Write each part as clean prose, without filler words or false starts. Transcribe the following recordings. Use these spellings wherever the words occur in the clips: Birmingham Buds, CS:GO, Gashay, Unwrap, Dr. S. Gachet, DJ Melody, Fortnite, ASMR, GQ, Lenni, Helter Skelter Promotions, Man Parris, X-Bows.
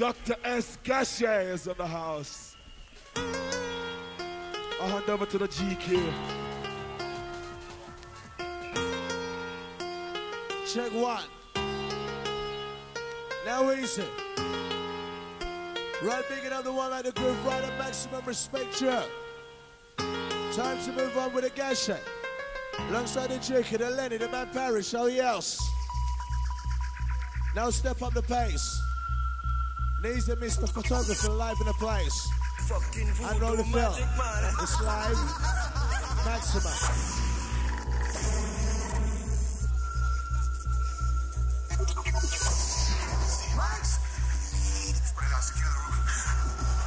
Dr. S. Gachet is in the house. I'll hand over to the GQ. Check one. Now easy. Right, big another one like the groove, right at maximum respect, yeah. Time to move on with the Gashay. Alongside the GQ, the Lenny, the Man Parris, all else. Now step up the pace. Needs to miss the photographer live in the place. I know the film. It's live. Maximum.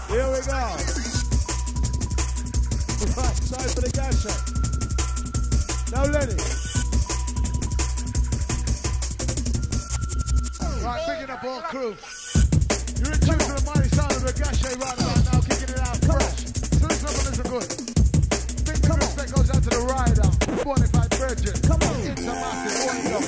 Here we go. Right, time for the Gashay. Now Lenny. Right, picking up all crew. You're in tune to the mighty sound of the Gashay right about now, kicking it out fresh. So listen up and listen good. Big respect goes out to the rider. Bonify Virgin. Come on. Intermassive. One up.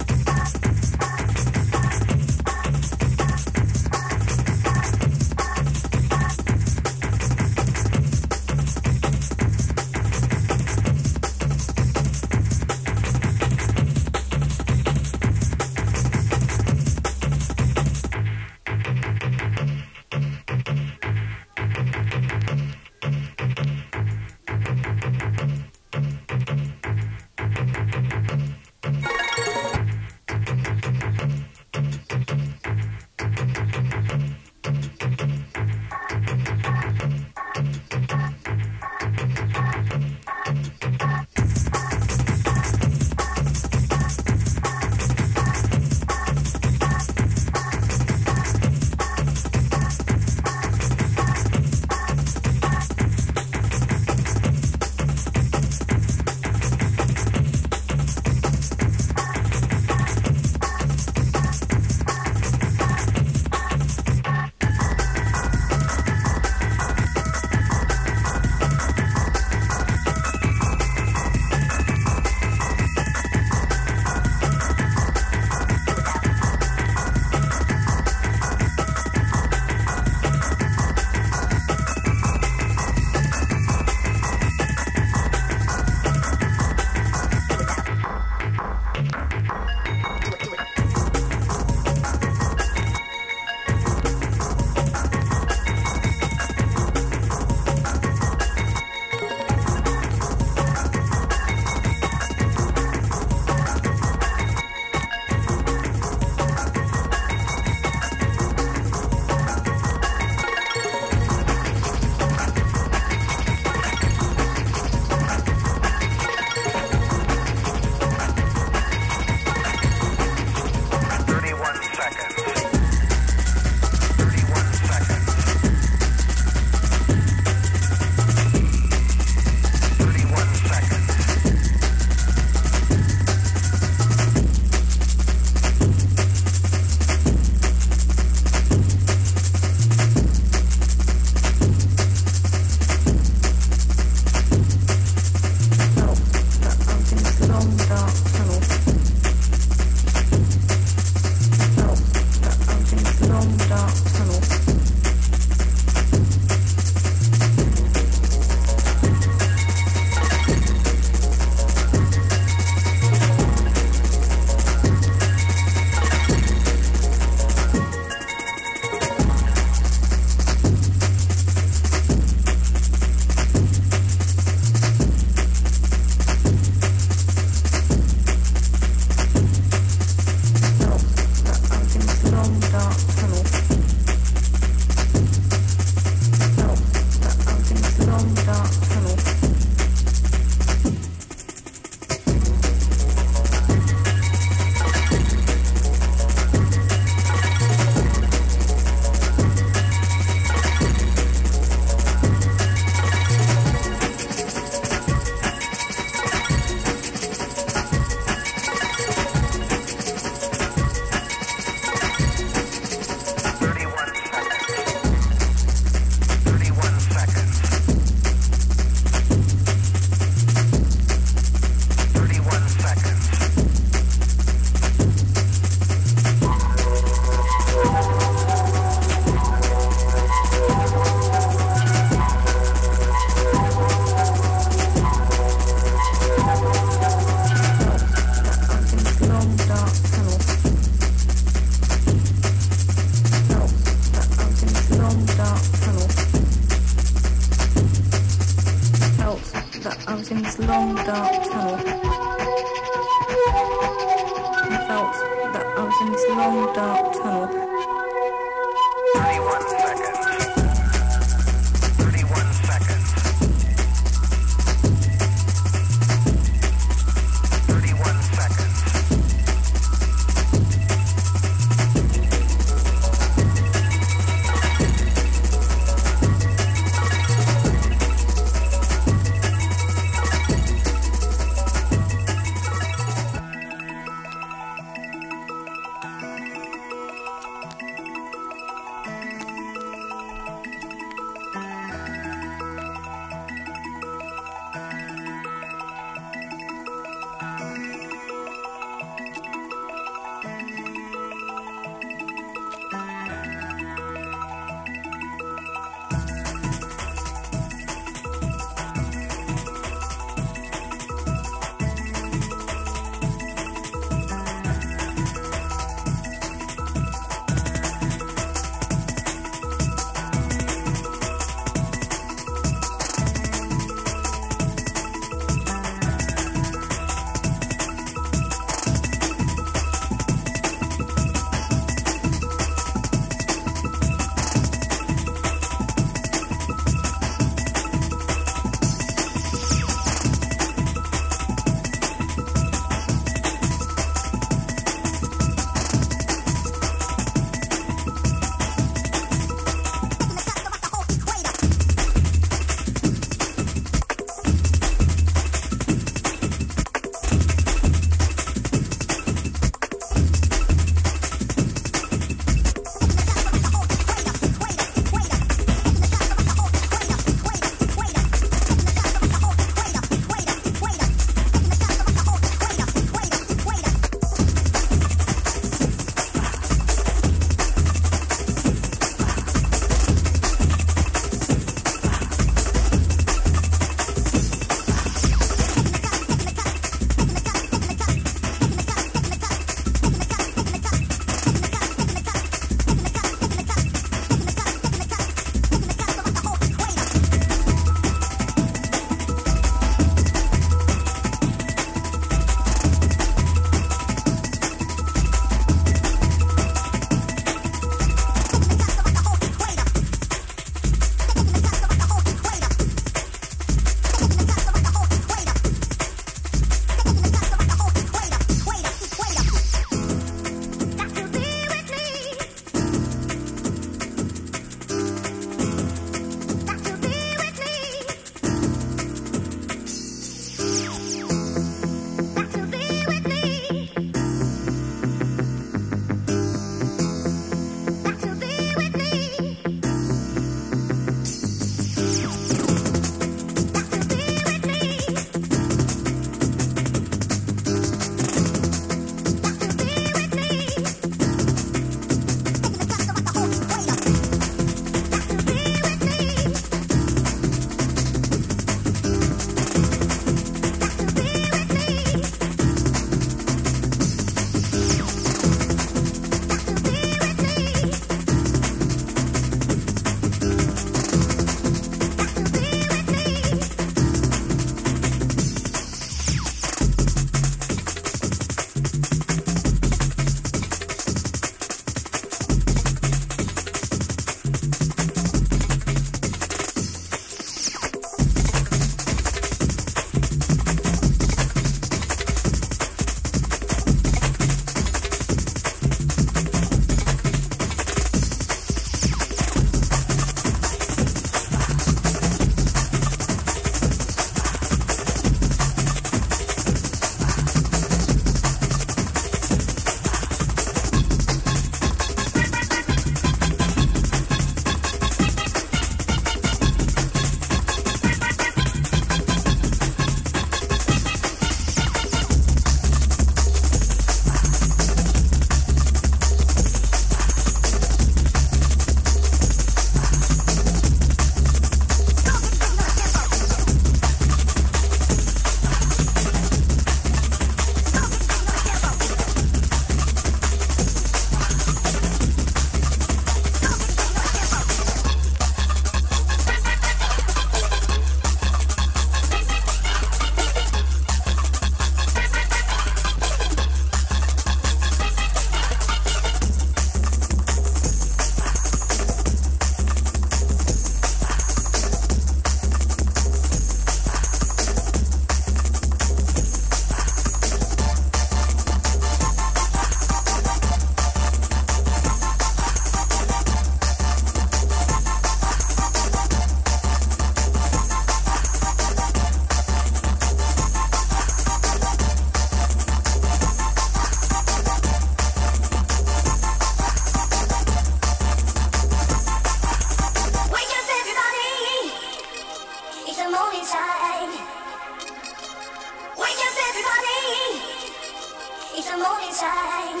It's a morning sign.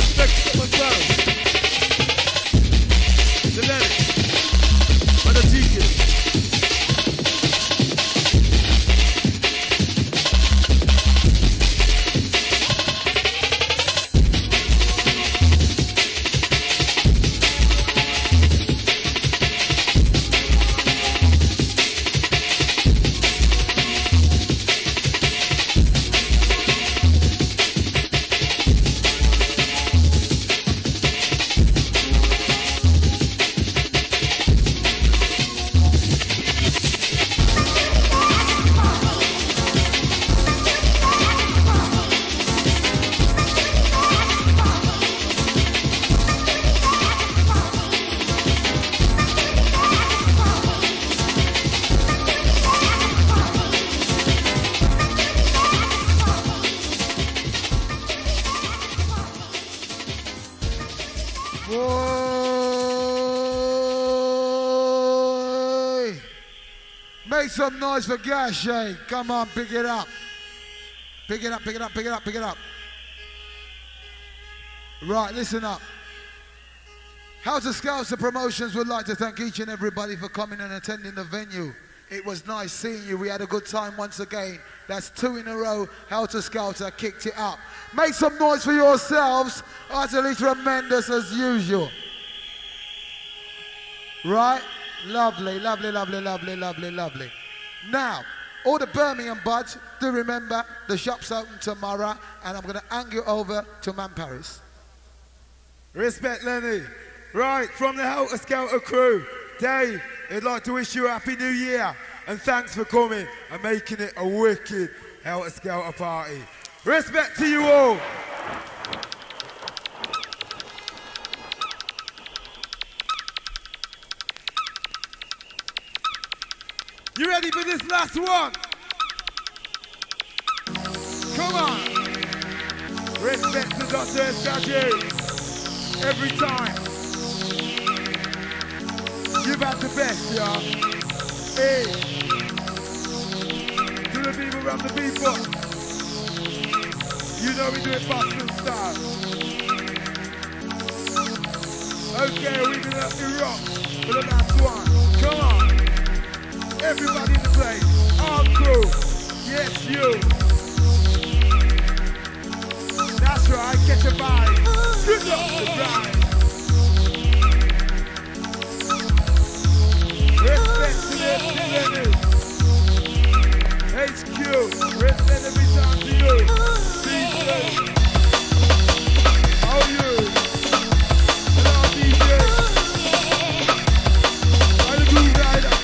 respect to my sound. The lyrics and the teachers. Some noise for Gashay. Come on, pick it up. Pick it up, pick it up, pick it up, pick it up. Right, listen up. Helter Skelter Promotions would like to thank each and everybody for coming and attending the venue. It was nice seeing you. We had a good time once again. That's two in a row. Helter Skelter kicked it up. Make some noise for yourselves. Utterly tremendous as usual. Right? Lovely, lovely, lovely, lovely, lovely, lovely. Now, all the Birmingham Buds, do remember the shop's open tomorrow, and I'm going to hang you over to Man Parris. Respect, Lenny. Right, from the Helter Skelter crew, Dave, I'd like to wish you a Happy New Year, and thanks for coming and making it a wicked Helter Skelter party. Respect to you all. You ready for this last one? Come on! Respect to Dr. S. Gachet. Every time. You've had the best, y'all. Hey! To the people around the people. You know we do it Boston style. Okay, we're gonna rock for the last one. Come on! Everybody in the place, our crew, yes you. That's right, get your vibe, good luck to drive. Respect to the enemy. HQ, respect every time to you. Season, how you? And our DJ, and the Blue Rider.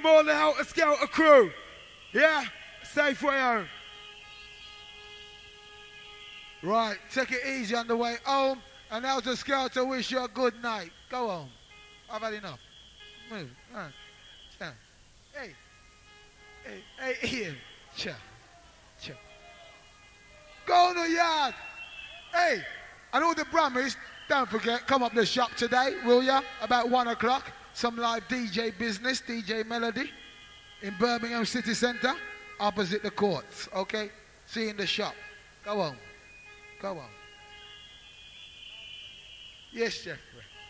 from all the Helter Skelter crew. Yeah? Safe way home. Right, take it easy on the way home. And Helter Skelter wish you a good night. Go home. I've had enough. Move. All right. Ciao. Hey. Hey, hey, Ian. Ciao. Ciao. Go on the yard. Hey. And all the Brummies, don't forget, come up the shop today, will ya? About 1 o'clock. Some live DJ business, DJ Melody, in Birmingham City Centre, opposite the courts, okay? See you in the shop. Go on. Go on. Yes, Jeffrey.